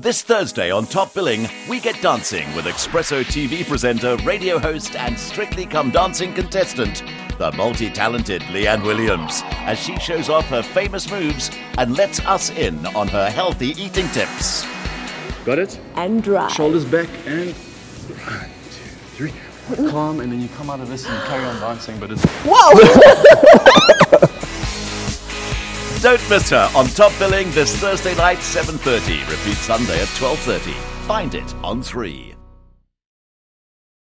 This Thursday on Top Billing, we get dancing with Expresso TV presenter, radio host and Strictly Come Dancing contestant, the multi-talented Leigh-Anne Williams, as she shows off her famous moves and lets us in on her healthy eating tips. Got it? And right. Shoulders back and... 1, 2, 3. Calm, and then you come out of this and carry on dancing, but it's... Whoa! Don't miss her on Top Billing this Thursday night, 7:30. Repeat Sunday at 12:30. Find it on 3.